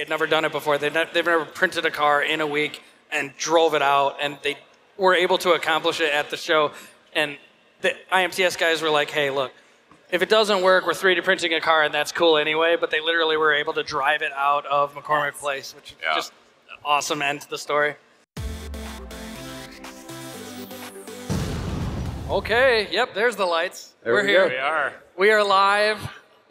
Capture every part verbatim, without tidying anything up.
had never done it before. They've never, they've never printed a car in a week and drove it out, and they were able to accomplish it at the show. And the I M T S guys were like, hey, look, if it doesn't work, we're three D printing a car, and that's cool anyway. But they literally were able to drive it out of McCormick Place, which is yeah. just an awesome end to the story. Okay, yep, there's the lights. There we're we here. Go. We are. We are live.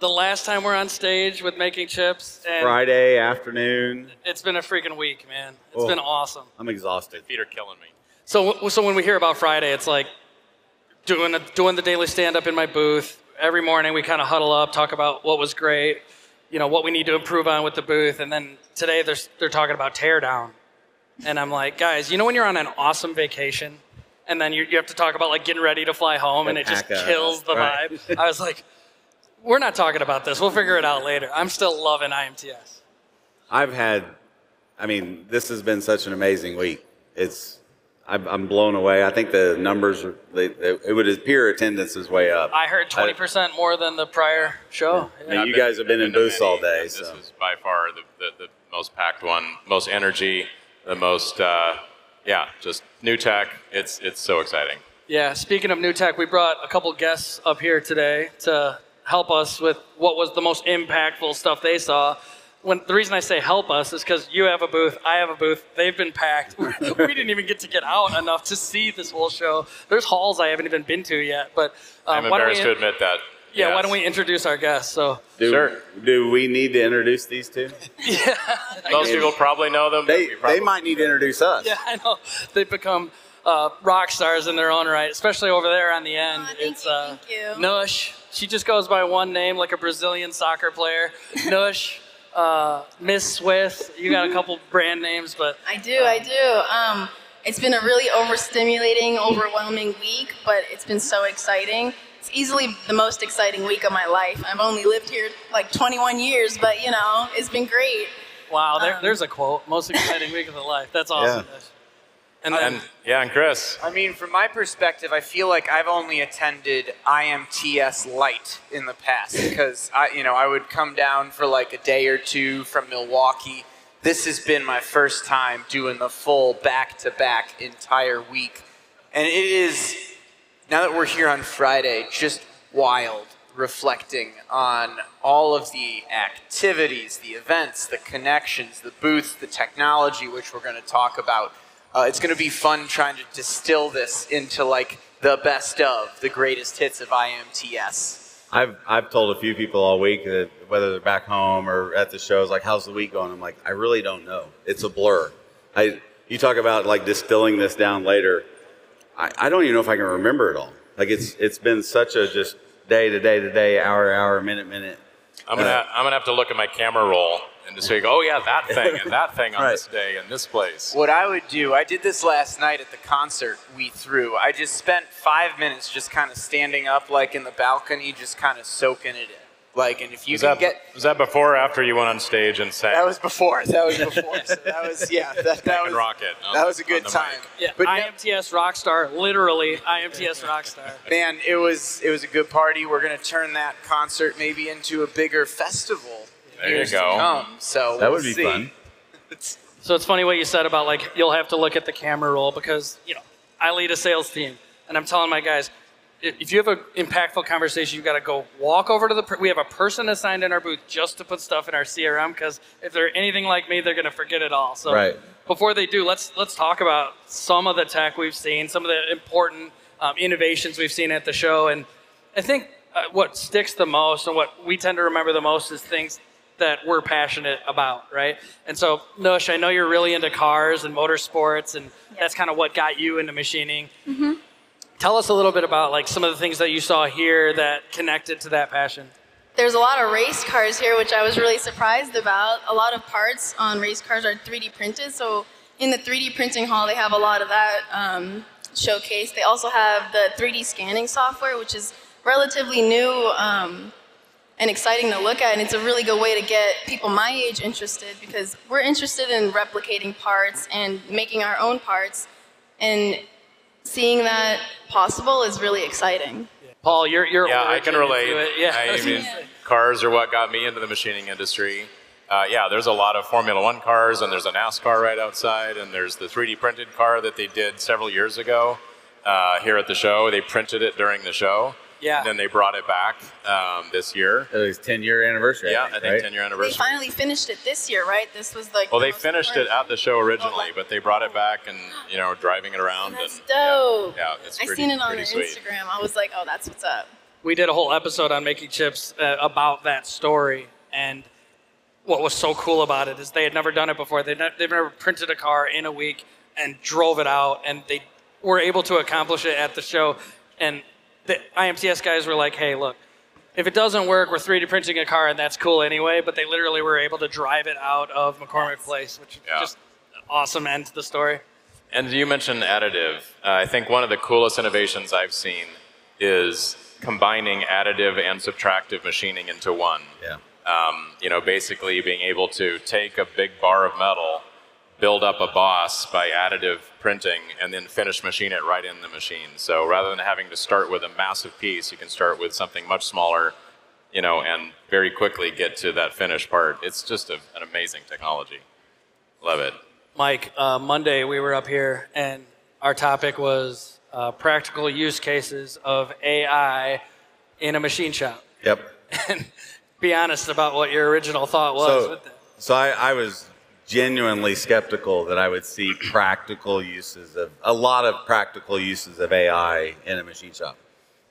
The last time we're on stage with Making Chips. And Friday afternoon. It's been a freaking week, man. It's oh, been awesome. I'm exhausted. Feet are killing me. So, so when we hear about Friday, it's like doing, a, doing the daily stand-up in my booth. Every morning we kind of huddle up, talk about what was great, you know, what we need to improve on with the booth. And then today they're, they're talking about teardown. And I'm like, guys, you know when you're on an awesome vacation? And then you, you have to talk about like getting ready to fly home, and, and it just kills the right. vibe. I was like, we're not talking about this. We'll figure it out later. I'm still loving I M T S. I've had, I mean, this has been such an amazing week. It's, I'm, I'm blown away. I think the numbers, they, they, it would appear attendance is way up. I heard twenty percent more than the prior show. Yeah. Yeah. And you been, guys have been, been in booths all day. This so. is by far the, the, the most packed one, most energy, the most... Uh, Yeah, just new tech. It's it's so exciting. Yeah, speaking of new tech, we brought a couple guests up here today to help us with what was the most impactful stuff they saw. When the reason I say help us is because you have a booth, I have a booth, they've been packed. We didn't even get to get out enough to see this whole show. There's halls I haven't even been to yet, but um, I'm embarrassed to admit that. Yeah, yes. Why don't we introduce our guests? So do, sure. Do we need to introduce these two? Yeah. Most people probably know them. They, they might need to introduce us. Yeah, I know. They've become uh, rock stars in their own right, especially over there on the end. Oh, it's you, uh, Nush. She just goes by one name, like a Brazilian soccer player. Nush, uh, Miss Swift. You got a couple brand names, but I do, um, I do. Um, it's been a really overstimulating, overwhelming week, but it's been so exciting. It's easily the most exciting week of my life. I've only lived here like twenty-one years, but you know, it's been great. Wow, there, um, there's a quote. Most exciting week of the life. That's awesome. Yeah. And then, um, yeah, and Chris. I mean, from my perspective, I feel like I've only attended I M T S Light in the past because I, you know, I would come down for like a day or two from Milwaukee. This has been my first time doing the full back-to-back entire week, and it is. Now that we're here on Friday, just wild, reflecting on all of the activities, the events, the connections, the booths, the technology, which we're going to talk about. Uh, it's going to be fun trying to distill this into like the best of, the greatest hits of I M T S. I've, I've told a few people all week that whether they're back home or at the shows, like, how's the week going? I'm like, I really don't know. It's a blur. I, you talk about like distilling this down later. I don't even know if I can remember it all. Like it's it's been such a just day to day to day, hour to hour, minute minute. I'm gonna uh, I'm gonna have to look at my camera roll and just say, oh yeah, that thing and that thing on right. this day and this place. What I would do, I did this last night at the concert we threw. I just spent five minutes just kind of standing up, like in the balcony, just kind of soaking it in. Like, and if you was can that, get was that before or after you went on stage and sang? That was before. That was before. So that was yeah. That, that was rocket. That was a good time. Yeah, but I M T S rockstar, literally I M T S rockstar. Man, it was it was a good party. We're gonna turn that concert maybe into a bigger festival. There you go. To come. So that we'll would be see. fun. So it's funny what you said about like you'll have to look at the camera roll because you know I lead a sales team and I'm telling my guys. If you have an impactful conversation, you've got to go walk over to the... We have a person assigned in our booth just to put stuff in our C R M because if they're anything like me, they're going to forget it all. So right. before they do, let's let's talk about some of the tech we've seen, some of the important um, innovations we've seen at the show. And I think uh, what sticks the most and what we tend to remember the most is things that we're passionate about, right? And so, Nush, I know you're really into cars and motorsports, and that's kind of what got you into machining. Mm-hmm. Tell us a little bit about like some of the things that you saw here that connected to that passion. There's a lot of race cars here, which I was really surprised about. A lot of parts on race cars are three D printed. So in the three D printing hall, they have a lot of that um, showcased. They also have the three D scanning software, which is relatively new um, and exciting to look at. And it's a really good way to get people my age interested because we're interested in replicating parts and making our own parts. And seeing that possible is really exciting. Paul, you're you're yeah, I can relate. Yeah, I mean, yeah. Cars are what got me into the machining industry. uh, yeah, there's a lot of Formula One cars, and there's a NASCAR right outside, and there's the three D printed car that they did several years ago uh, here at the show. They printed it during the show. Yeah. And then they brought it back um, this year. It was ten-year anniversary. Yeah, I think, I think right? ten-year anniversary. They finally finished it this year, right? This was like. Well, the they finished important. it at the show originally, oh, wow. but they brought it back and you know driving it around. That's and, dope. Yeah, yeah, it's pretty, I seen it on their sweet. Instagram. I was like, oh, that's what's up. We did a whole episode on Making Chips uh, about that story, and what was so cool about it is they had never done it before. They'd ne- they've never printed a car in a week and drove it out, and they were able to accomplish it at the show, and. The I M T S guys were like, hey, look, if it doesn't work, we're three D printing a car, and that's cool anyway. But they literally were able to drive it out of McCormick Place, which yeah. just an awesome end to the story. And you mentioned additive. Uh, I think one of the coolest innovations I've seen is combining additive and subtractive machining into one. Yeah. Um, you know, basically being able to take a big bar of metal, build up a boss by additive printing, and then finish machine it right in the machine. So rather than having to start with a massive piece, you can start with something much smaller, you know, and very quickly get to that finished part. It's just a, an amazing technology. Love it. Mike, uh, Monday we were up here, and our topic was uh, practical use cases of A I in a machine shop. Yep. And be honest about what your original thought was. So, with that. so I, I was... genuinely skeptical that I would see practical uses of, a lot of practical uses of A I in a machine shop.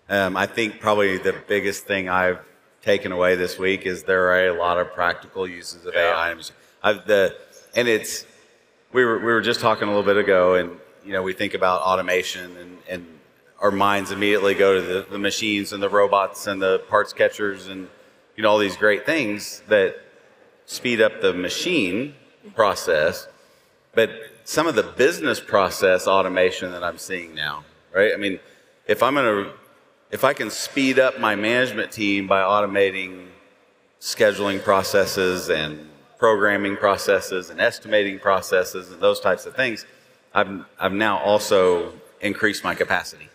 Um, I think probably the biggest thing I've taken away this week is there are a lot of practical uses of yeah. A I in a machine. I've the, and it's, we were, we were just talking a little bit ago, and you know, we think about automation, and, and our minds immediately go to the, the machines and the robots and the parts catchers and you know all these great things that speed up the machine process, but some of the business process automation that I'm seeing now, right? I mean, if I'm gonna, if I can speed up my management team by automating scheduling processes and programming processes and estimating processes and those types of things, I've I've now also increased my capacity.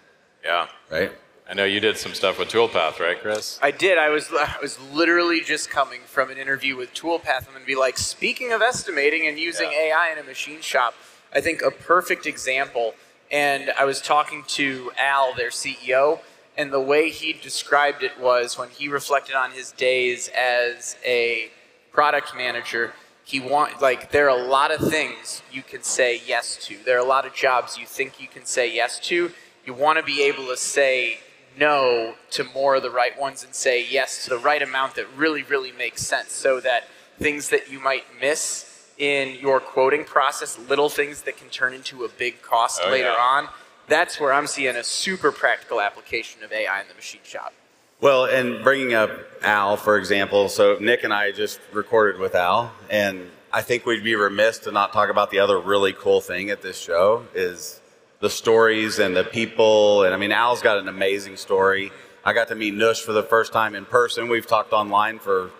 Yeah. Right. I know you did some stuff with Toolpath, right, Chris? I did. I was I was literally just coming from an interview with Toolpath. I'm going to be like, speaking of estimating and using yeah. A I in a machine shop, I think a perfect example. And I was talking to Al, their C E O, and the way he described it was when he reflected on his days as a product manager, he want like there are a lot of things you can say yes to. There are a lot of jobs you think you can say yes to. You want to be able to say no to more of the right ones and say yes to the right amount that really, really makes sense, so that things that you might miss in your quoting process, little things that can turn into a big cost oh, later yeah. on, that's where I'm seeing a super practical application of A I in the machine shop. Well, and bringing up Al, for example, so Nick and I just recorded with Al, and I think we'd be remiss to not talk about the other really cool thing at this show is the stories and the people. And I mean, Al's got an amazing story. I got to meet Nush for the first time in person. We've talked online for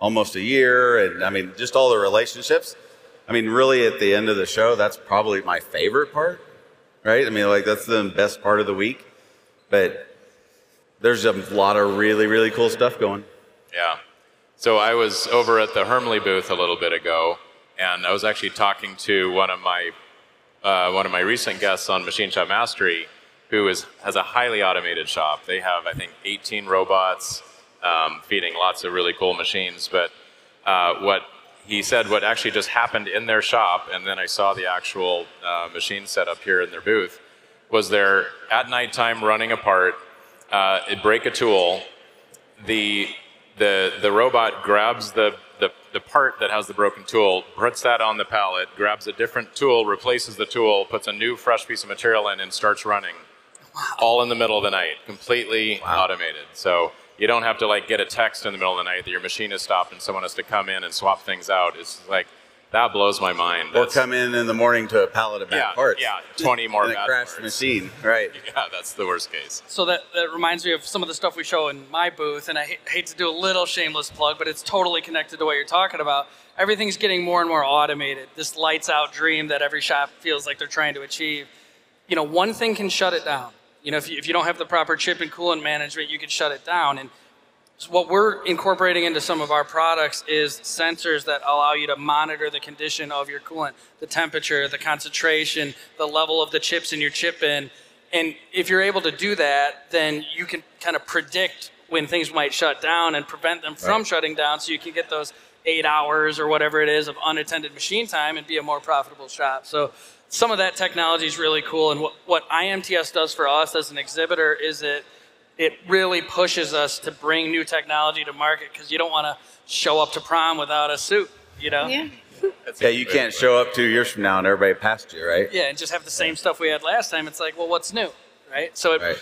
almost a year. And I mean, just all the relationships. I mean, really at the end of the show, that's probably my favorite part, right? I mean, like that's the best part of the week, but there's a lot of really, really cool stuff going. Yeah. So I was over at the Hermle booth a little bit ago, and I was actually talking to one of my Uh, one of my recent guests on Machine Shop Mastery, who is, has a highly automated shop. They have, I think, eighteen robots um, feeding lots of really cool machines. But uh, what he said, what actually just happened in their shop, and then I saw the actual uh, machine set up here in their booth, was they're at nighttime running apart. Uh, it break a tool. The the the robot grabs the The, the part that has the broken tool, puts that on the pallet, grabs a different tool, replaces the tool, puts a new fresh piece of material in, and starts running. Wow. All in the middle of the night, completely wow. automated. So you don't have to like get a text in the middle of the night that your machine has stopped and someone has to come in and swap things out. It's like, that blows my mind. That's, or come in in the morning to a pallet of bad yeah, parts. Yeah, twenty more bad parts. And a crashed machine, right. Yeah, that's the worst case. So that, that reminds me of some of the stuff we show in my booth, and I ha- hate to do a little shameless plug, but it's totally connected to what you're talking about. Everything's getting more and more automated. This lights out dream that every shop feels like they're trying to achieve. You know, one thing can shut it down. You know, if you, if you don't have the proper chip and coolant management, you can shut it down. And So what we're incorporating into some of our products is sensors that allow you to monitor the condition of your coolant, the temperature, the concentration, the level of the chips in your chip bin. And if you're able to do that, then you can kind of predict when things might shut down and prevent them from right. shutting down, so you can get those eight hours or whatever it is of unattended machine time and be a more profitable shop. So some of that technology is really cool. And what, what I M T S does for us as an exhibitor is it It really pushes us to bring new technology to market, because you don't want to show up to prom without a suit, you know? Yeah. yeah, you can't show up two years from now and everybody passed you, right? Yeah, and just have the same stuff we had last time. It's like, well, what's new, right? So it, right.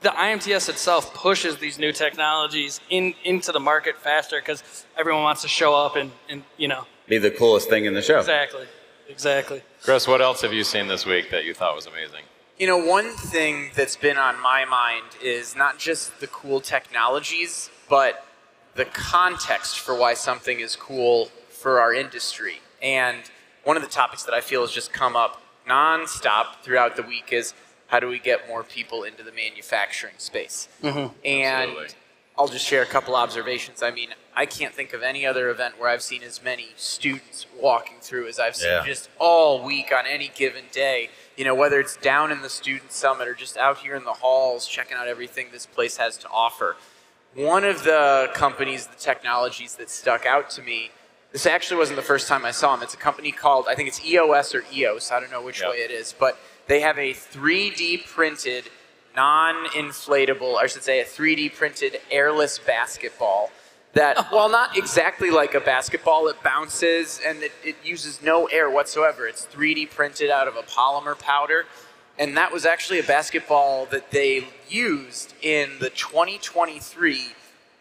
the I M T S itself pushes these new technologies in, into the market faster, because everyone wants to show up and, and, you know. Be the coolest thing in the show. Exactly, exactly. Chris, what else have you seen this week that you thought was amazing? You know, one thing that's been on my mind is not just the cool technologies, but the context for why something is cool for our industry. And one of the topics that I feel has just come up nonstop throughout the week is, how do we get more people into the manufacturing space? Mm-hmm. And Absolutely. I'll just share a couple observations. I mean, I can't think of any other event where I've seen as many students walking through as I've seen yeah. just all week on any given day. You know, whether it's down in the Student Summit or just out here in the halls, checking out everything this place has to offer. One of the companies, the technologies that stuck out to me, this actually wasn't the first time I saw them. It's a company called, I think it's E O S or E O S. I don't know which yep. way it is. But they have a three D printed, non-inflatable, I should say a three D printed airless basketball that, oh. while not exactly like a basketball, it bounces and it, it uses no air whatsoever. It's three D printed out of a polymer powder. And that was actually a basketball that they used in the twenty twenty-three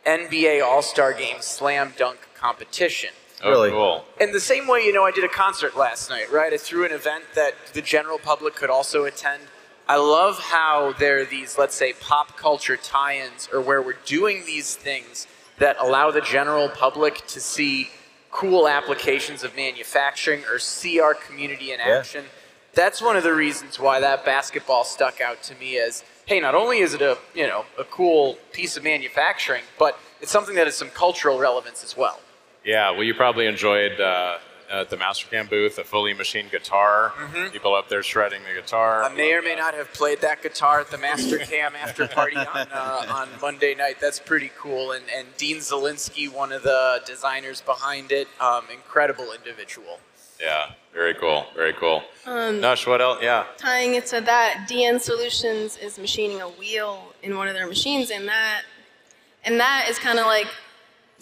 N B A All-Star Game Slam Dunk competition. Oh, really cool. And the same way, you know, I did a concert last night, right? I threw an event that the general public could also attend. I love how there are these, let's say, pop culture tie-ins, or where we're doing these things that allow the general public to see cool applications of manufacturing or see our community in action. Yeah. That's one of the reasons why that basketball stuck out to me as, hey, not only is it a, you know, a cool piece of manufacturing, but it's something that has some cultural relevance as well. Yeah, well, you probably enjoyed uh, at the Mastercam booth, a fully machined guitar, mm-hmm. people up there shredding the guitar. I may or may not have played that guitar at the Mastercam after party on, uh, on Monday night. That's pretty cool. And, and Dean Zielinski, one of the designers behind it, um, incredible individual. Yeah, very cool, very cool. Um, Nush, what else? Yeah. Tying it to that, D N Solutions is machining a wheel in one of their machines, and that, and that is kind of like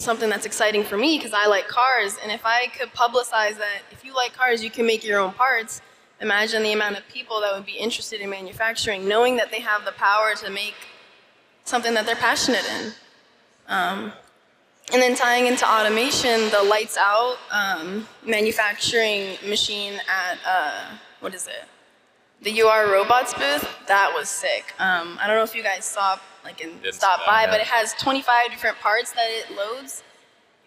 something that's exciting for me, because I like cars, and if I could publicize that if you like cars, you can make your own parts, imagine the amount of people that would be interested in manufacturing, knowing that they have the power to make something that they're passionate in. Um, and then tying into automation, the lights out um, manufacturing machine at, uh, what is it? The U R Robots booth, that was sick. Um, I don't know if you guys saw like and Didn't stop by, that, yeah. but it has twenty-five different parts that it loads,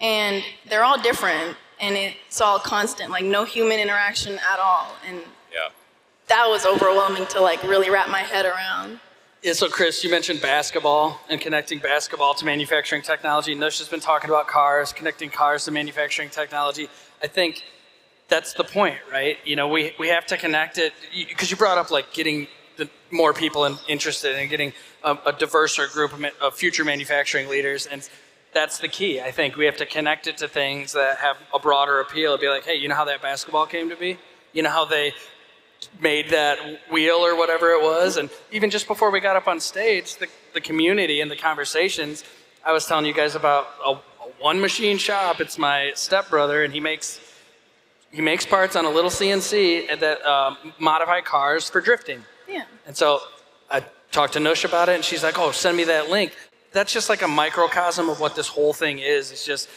and they're all different, and it's all constant, like no human interaction at all, and yeah. that was overwhelming to like really wrap my head around. Yeah, so Chris, you mentioned basketball and connecting basketball to manufacturing technology. Nush has been talking about cars, connecting cars to manufacturing technology. I think that's the point, right? You know, we, we have to connect it, because you brought up like getting the more people in, interested in getting a, a diverser group of, of future manufacturing leaders, and that's the key. I think we have to connect it to things that have a broader appeal. It'd be like, hey, you know how that basketball came to be? You know how they made that wheel or whatever it was? And even just before we got up on stage, the, the community and the conversations, I was telling you guys about a, a one-machine shop. It's my stepbrother, and he makes he makes parts on a little C N C that um, modify cars for drifting. Yeah. And so I talked to Nush about it, and she's like, oh, send me that link. That's just like a microcosm of what this whole thing is. It's just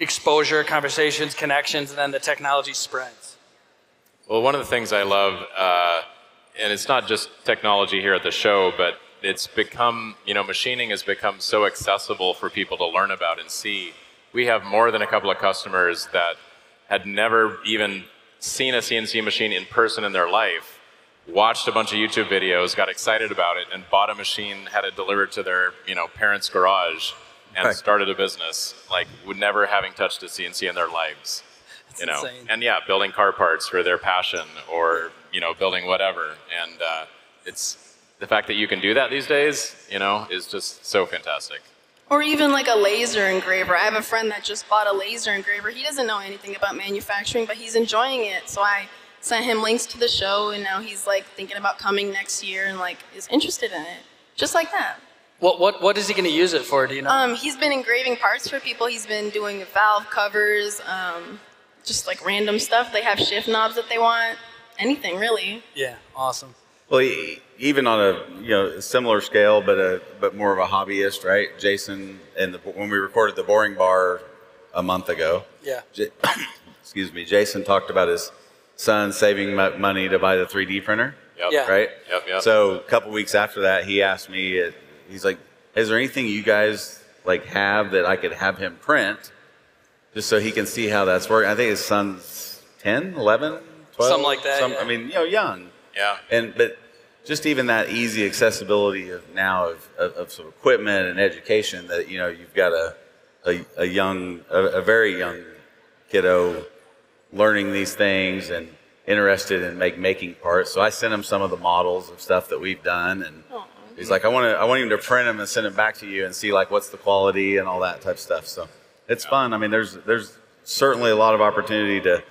exposure, conversations, connections, and then the technology spreads. Well, one of the things I love, uh, and it's not just technology here at the show, but it's become, you know, machining has become so accessible for people to learn about and see. We have more than a couple of customers that had never even seen a C N C machine in person in their life, watched a bunch of YouTube videos, got excited about it, and bought a machine, had it delivered to their, you know, parents' garage, and right. started a business, like would never having touched a C N C in their lives. That's you know, insane. And yeah, building car parts for their passion, or you know, building whatever. And uh, it's the fact that you can do that these days, you know, is just so fantastic. Or even like a laser engraver. I have a friend that just bought a laser engraver. He doesn't know anything about manufacturing, but he's enjoying it. So I sent him links to the show, and now he's like thinking about coming next year and like is interested in it. Just like that. What what what is he going to use it for? Do you know? Um, he's been engraving parts for people. He's been doing valve covers, um, just like random stuff. They have shift knobs that they want. Anything really. Yeah. Awesome. Well, he, even on a you know similar scale, but a but more of a hobbyist, right? Jason, and the, when we recorded the Boring Bar a month ago, yeah. J excuse me. Jason talked about his son saving money to buy the three D printer. Yep. Yeah. Right. Yep, yep. So a couple weeks after that, he asked me. At, He's like, is there anything you guys like have that I could have him print just so he can see how that's working? I think his son's ten, eleven, twelve. Something like that. Some, yeah. I mean, you know, young. Yeah. And but just even that easy accessibility of now of, of, of some equipment and education that, you know, you've got a, a, a young, a, a very young kiddo learning these things and interested in make, making parts. So I sent him some of the models of stuff that we've done, and oh. He's like, I want to, I want him to print them and send them back to you and see like what's the quality and all that type of stuff. So it's yeah. fun. I mean, there's, there's certainly a lot of opportunity to,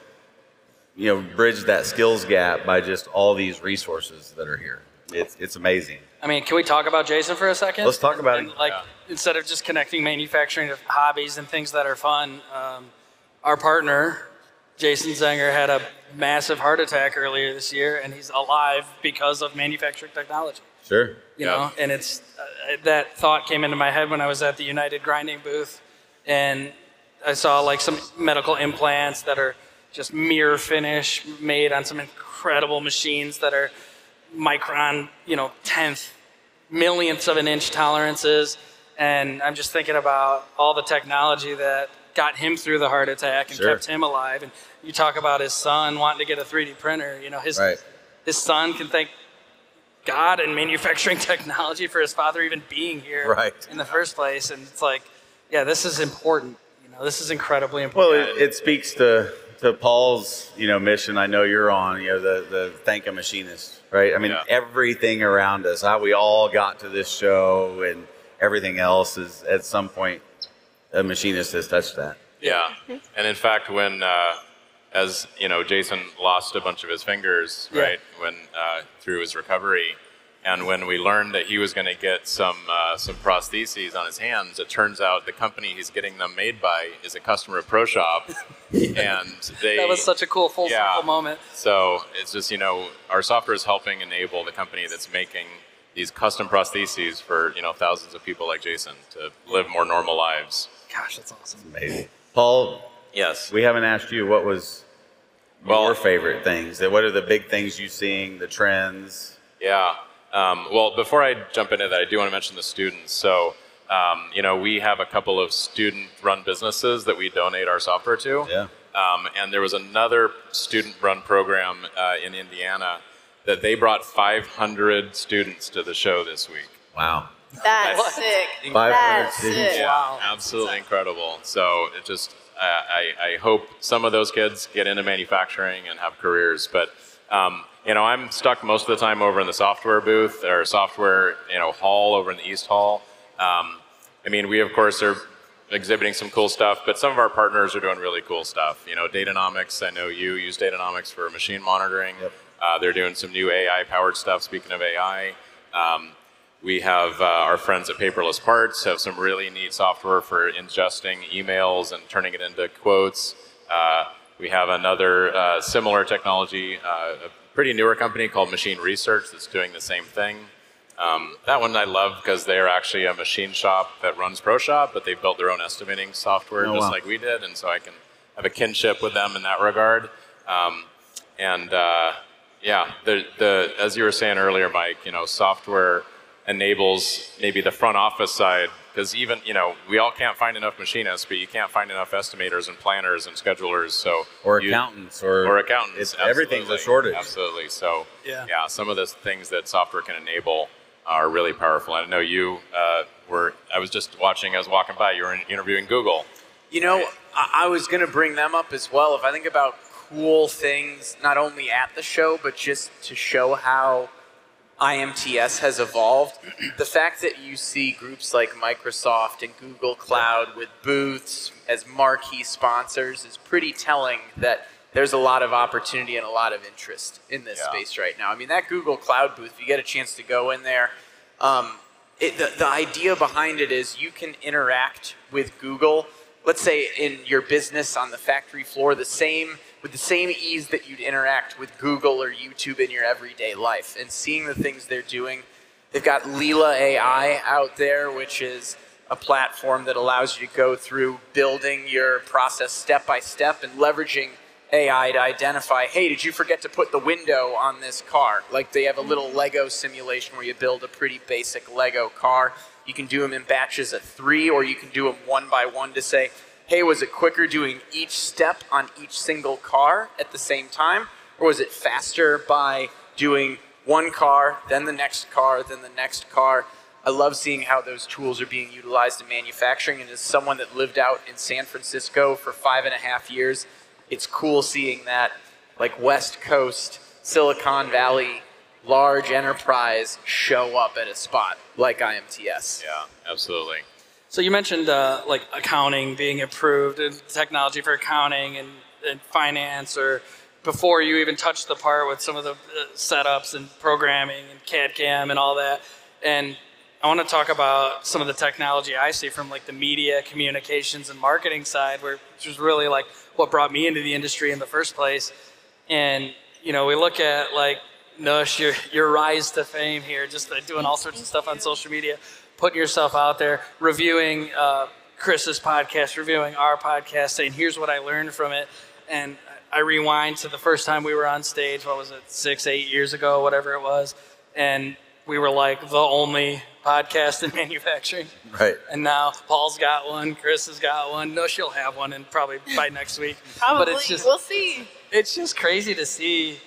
you know, bridge that skills gap by just all these resources that are here. It's, it's amazing. I mean, can we talk about Jason for a second? Let's talk about and, it. Like yeah. instead of just connecting manufacturing to hobbies and things that are fun, um, our partner, Jason Zenger, had a massive heart attack earlier this year, and he's alive because of manufacturing technology. Sure. You yeah. know, and it's uh, that thought came into my head when I was at the United Grinding booth, and I saw like some medical implants that are just mirror finish made on some incredible machines that are micron, you know, tenth, millionths of an inch tolerances, and I'm just thinking about all the technology that got him through the heart attack and sure. kept him alive. And you talk about his son wanting to get a three D printer. You know, his right. his son can thank God and manufacturing technology for his father even being here right. in the first place. And it's like, yeah, this is important. You know, this is incredibly important. Well, it, it speaks to, to Paul's, you know, mission. I know you're on, you know, the, the thank a machinist, right? I mean, yeah. everything around us, how we all got to this show and everything else is at some point a machinist has touched that. Yeah. And in fact, when, uh, as you know, Jason lost a bunch of his fingers, yeah. right, when uh, through his recovery, and when we learned that he was going to get some uh, some prostheses on his hands, it turns out the company he's getting them made by is a customer of ProShop, yeah. and they that was such a cool full yeah. circle moment. So it's just you know our software is helping enable the company that's making these custom prostheses for you know thousands of people like Jason to live more normal lives. Gosh, that's awesome, amazing, Paul. Yes, we haven't asked you what was. Well, your favorite things. What are the big things you're seeing, the trends? Yeah. Um, well, before I jump into that, I do want to mention the students. So, um, you know, we have a couple of student-run businesses that we donate our software to. Yeah. Um, and there was another student-run program uh, in Indiana that they brought five hundred students to the show this week. Wow. That's what? Sick. That's students. Sick. Yeah, wow. Absolutely incredible. So it just... I, I hope some of those kids get into manufacturing and have careers, but um, you know I'm stuck most of the time over in the software booth or software you know hall over in the East Hall. Um, I mean, we of course are exhibiting some cool stuff, but some of our partners are doing really cool stuff. You know, Datanomics. I know you use Datanomics for machine monitoring. Yep. Uh, they're doing some new A I-powered stuff. Speaking of A I, um, we have uh, our friends at Paperless Parts have some really neat software for ingesting emails and turning it into quotes. Uh, we have another uh, similar technology, uh, a pretty newer company called Machine Research that's doing the same thing. Um, that one I love because they're actually a machine shop that runs ProShop, but they've built their own estimating software oh, just wow. like we did, and so I can have a kinship with them in that regard. Um, and uh, yeah, the, the, as you were saying earlier, Mike, you know, software enables maybe the front office side, because even, you know, we all can't find enough machinists, but you can't find enough estimators and planners and schedulers, so... Or you, accountants, or... Or accountants, it's, everything's a shortage. Absolutely, so, yeah. yeah, some of the things that software can enable are really powerful. I know you, uh, were, I was just watching, I was walking by, you were interviewing Google. You know, right. I, I was going to bring them up as well. If I think about cool things, not only at the show, but just to show how I M T S has evolved, the fact that you see groups like Microsoft and Google Cloud with booths as marquee sponsors is pretty telling that there's a lot of opportunity and a lot of interest in this yeah. space right now. I mean, that Google Cloud booth, if you get a chance to go in there, um, it, the, the idea behind it is you can interact with Google, let's say in your business on the factory floor, the same, with the same ease that you'd interact with Google or YouTube in your everyday life. And seeing the things they're doing, they've got Leela A I out there, which is a platform that allows you to go through building your process step by step and leveraging A I to identify, hey, did you forget to put the window on this car? Like they have a little Lego simulation where you build a pretty basic Lego car. You can do them in batches of three, or you can do them one by one to say, hey, was it quicker doing each step on each single car at the same time? Or was it faster by doing one car, then the next car, then the next car? I love seeing how those tools are being utilized in manufacturing. And as someone that lived out in San Francisco for five and a half years, it's cool seeing that, like, West Coast, Silicon Valley, large enterprise show up at a spot like I M T S. Yeah, absolutely. So you mentioned uh, like accounting being improved and technology for accounting and, and finance, or before you even touched the part with some of the uh, setups and programming and C A D C A M and all that. And I want to talk about some of the technology I see from like the media, communications, and marketing side, where, which was really like what brought me into the industry in the first place. And, you know, we look at like Nush, your, your rise to fame here, just uh, doing all sorts of stuff on social media, putting yourself out there, reviewing uh, Chris's podcast, reviewing our podcast, saying, here's what I learned from it. And I rewind to the first time we were on stage, what was it, six, eight years ago, whatever it was. And we were like the only podcast in manufacturing. Right. And now Paul's got one, Chris has got one, Nush will have one, and probably by next week. Probably. But it's just, we'll see. It's just crazy to see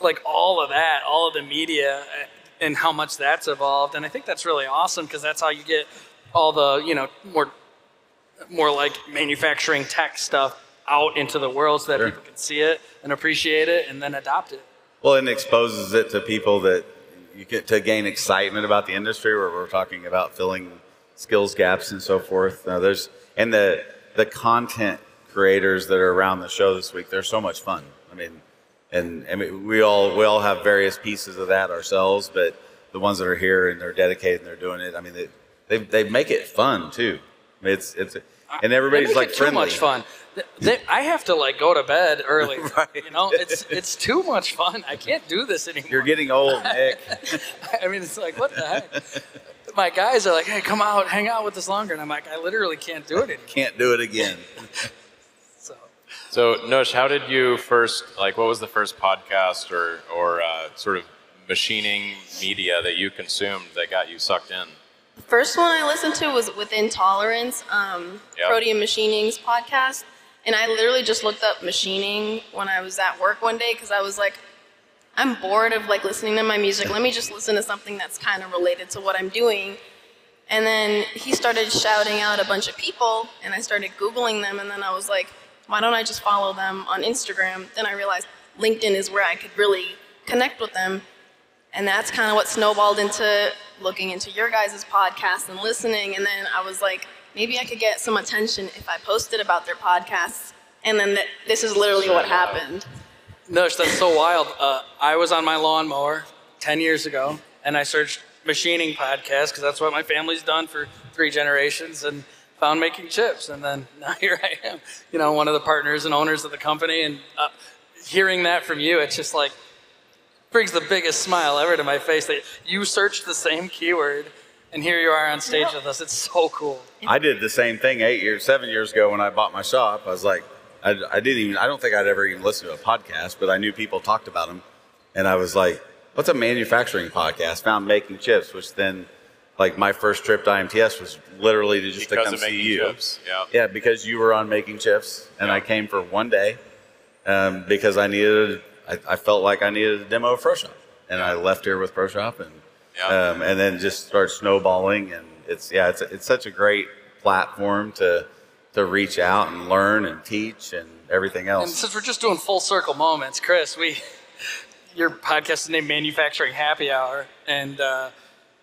like all of that, all of the media and how much that's evolved. And I think that's really awesome, because that's how you get all the, you know, more more like manufacturing tech stuff out into the world so that sure. people can see it and appreciate it and then adopt it. Well, and exposes it to people that you get to gain excitement about the industry, where we're talking about filling skills gaps and so forth. Now there's, and the the content creators that are around the show this week, they're so much fun. I mean, and I mean, we all we all have various pieces of that ourselves, but the ones that are here and they're dedicated and they're doing it, I mean, they they, they make it fun too. I mean, it's it's and everybody's they make like it too friendly. Much fun. They, I have to like go to bed early. Right. You know, it's it's too much fun. I can't do this anymore. You're getting old, Nick. I mean, it's like, what the heck? My guys are like, hey, come out, hang out with us longer, and I'm like, I literally can't do it anymore. Can't do it again. So Nush, how did you first, like what was the first podcast or, or uh, sort of machining media that you consumed that got you sucked in? The first one I listened to was With Intolerance, um, yep. Protein Machining's podcast. And I literally just looked up machining when I was at work one day, because I was like, I'm bored of like listening to my music. Let me just listen to something that's kind of related to what I'm doing. And then he started shouting out a bunch of people, and I started Googling them, and then I was like, why don't I just follow them on Instagram? Then I realized LinkedIn is where I could really connect with them. And that's kind of what snowballed into looking into your guys' podcast and listening. And then I was like, maybe I could get some attention if I posted about their podcasts. And then th this is literally what happened. Nush, that's so wild. Uh, I was on my lawnmower ten years ago, and I searched machining podcast, because that's what my family's done for three generations. And found Making Chips, and then now here I am, you know, one of the partners and owners of the company. And uh, hearing that from you, it's just like brings the biggest smile ever to my face that you searched the same keyword and here you are on stage with us. It's so cool. I did the same thing eight years, seven years ago when I bought my shop. I was like, I, I didn't even, I don't think I'd ever even listened to a podcast, but I knew people talked about them. And I was like, what's a manufacturing podcast? Found Making Chips, which then, like my first trip to I M T S was literally to just because to come see you. Chips. Yeah. yeah, because you were on Making Chips, and yeah. I came for one day um, because I needed, I, I felt like I needed a demo of ProShop, and yeah. I left here with ProShop, and yeah. um, and then just started snowballing, and it's yeah, it's it's such a great platform to to reach out and learn and teach and everything else. And since we're just doing full circle moments, Chris, we your podcast is named Manufacturing Happy Hour, and uh,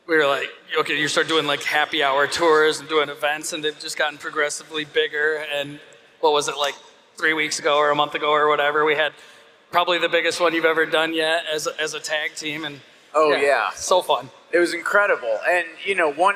we were like, okay, you start doing like happy hour tours and doing events, and they've just gotten progressively bigger. And what was it, like three weeks ago or a month ago or whatever, we had probably the biggest one you've ever done yet as a, as a tag team. And oh yeah, yeah, so fun. It was incredible. And you know, one,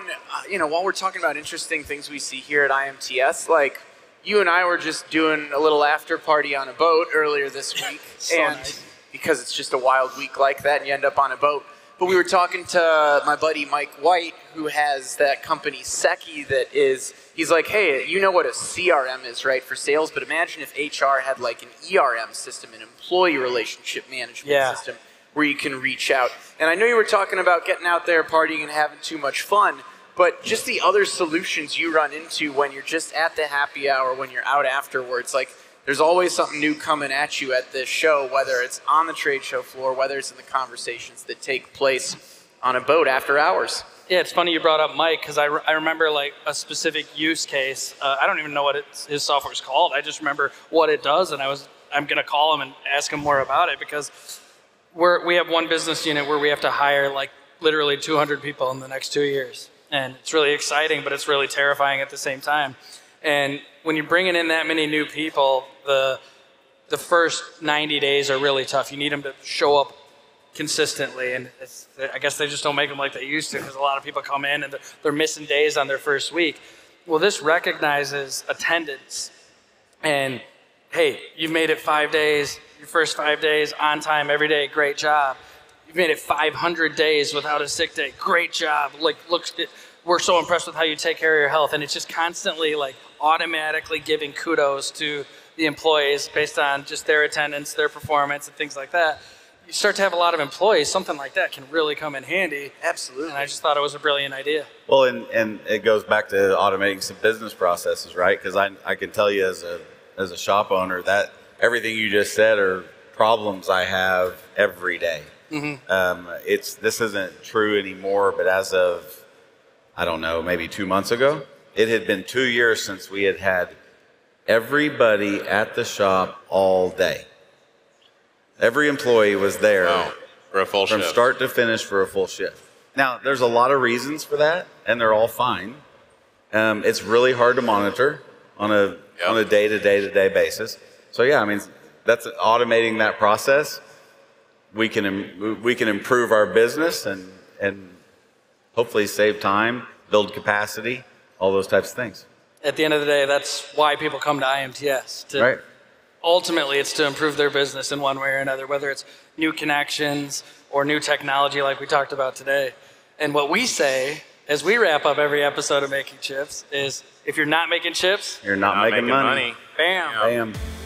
you know, while we're talking about interesting things we see here at I M T S, like you and I were just doing a little after party on a boat earlier this week, so and nice. Because it's just a wild week like that, and you end up on a boat. But we were talking to my buddy Mike White, who has that company Secchi that is, he's like, hey, you know what a C R M is, right, for sales? But imagine if H R had like an E R M system, an employee relationship management yeah. system, where you can reach out. And I know you were talking about getting out there, partying, and having too much fun, but just the other solutions you run into when you're just at the happy hour, when you're out afterwards, like there's always something new coming at you at this show, whether it's on the trade show floor, whether it's in the conversations that take place on a boat after hours. Yeah, it's funny you brought up Mike, because I, re I remember like a specific use case. Uh, I don't even know what it's, his software is called. I just remember what it does, and I was, I'm going to call him and ask him more about it, because we're, we have one business unit where we have to hire like literally two hundred people in the next two years. And it's really exciting, but it's really terrifying at the same time. And when you're bringing in that many new people, the the first ninety days are really tough. You need them to show up consistently, and it's, I guess they just don't make them like they used to, because a lot of people come in and they're, they're missing days on their first week. Well, this recognizes attendance, and hey, you've made it five days, your first five days, on time every day, great job. You've made it five hundred days without a sick day, great job. Like, looks, it, we're so impressed with how you take care of your health. And it's just constantly like automatically giving kudos to the employees based on just their attendance, their performance, and things like that. You start to have a lot of employees, something like that can really come in handy. Absolutely. And I just thought it was a brilliant idea. Well, and, and it goes back to automating some business processes, right? Because I, I can tell you as a, as a shop owner that everything you just said are problems I have every day. Mm-hmm. um, it's, this isn't true anymore, but as of, I don't know, maybe two months ago, it had been two years since we had had everybody at the shop all day. Every employee was there wow. for a full from shift. Start to finish for a full shift. Now, there's a lot of reasons for that, and they're all fine. Um, it's really hard to monitor on a yep. on a day-to-day-to-day basis. So yeah, I mean, that's automating that process. We can im we can improve our business and and. hopefully save time, build capacity, all those types of things. At the end of the day, that's why people come to I M T S. To, right. Ultimately, it's to improve their business in one way or another, whether it's new connections or new technology like we talked about today. And what we say as we wrap up every episode of Making Chips is, if you're not making chips, you're not, you're not making, making money. money. Bam. Bam.